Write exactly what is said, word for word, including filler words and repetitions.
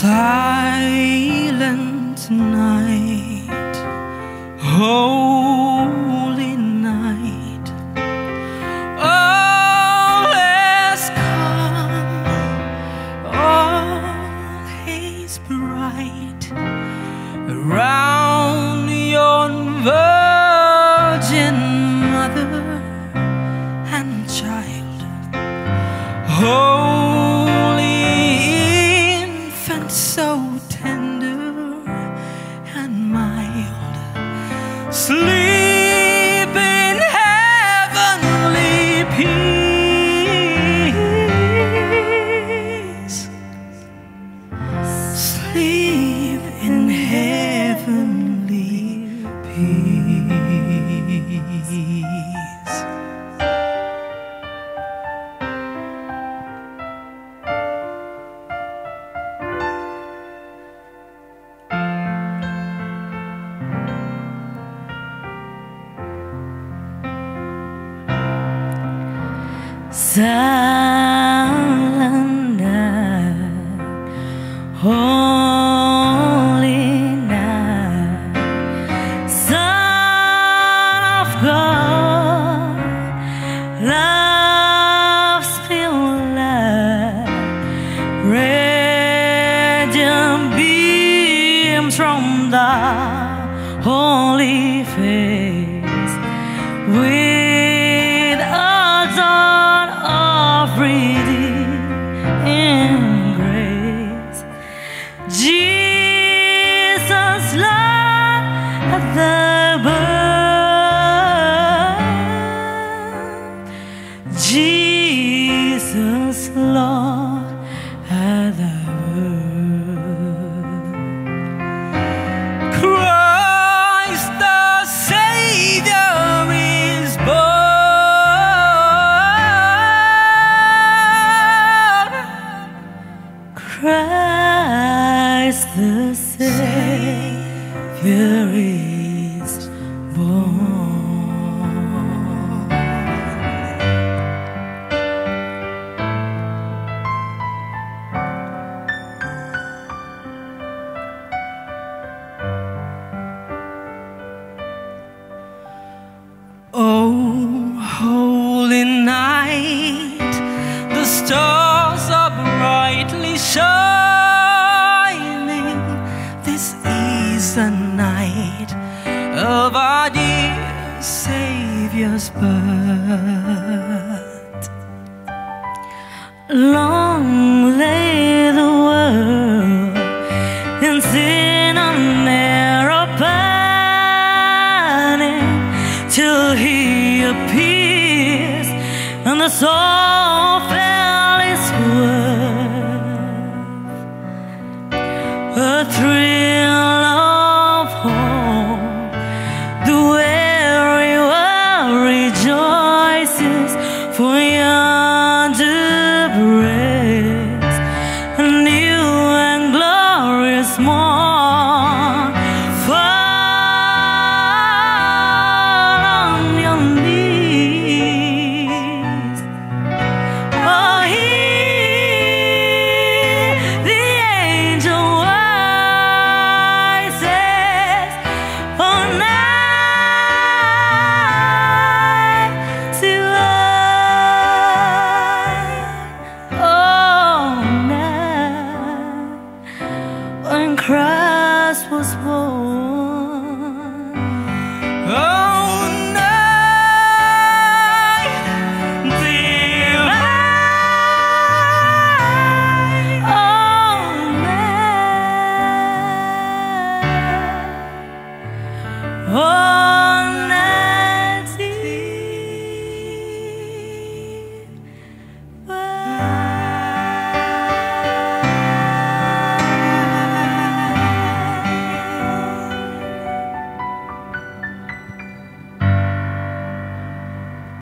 Silent night, holy night, all is calm, all is bright. Around yon virgin mother and child, holy infant, so tender and mild, sleep in heavenly peace, sleep in heavenly peace. Silent night, holy night, Son of God, love's filled light, radiant beams from thy holy face, with a dawn in grace. Jesus, Lord of the world, Jesus, Lord of the world, Christ the Savior is born. Christ the Savior is born. Oh, holy night, the stars are brightly shining. This is the night of our dear Savior's birth. Long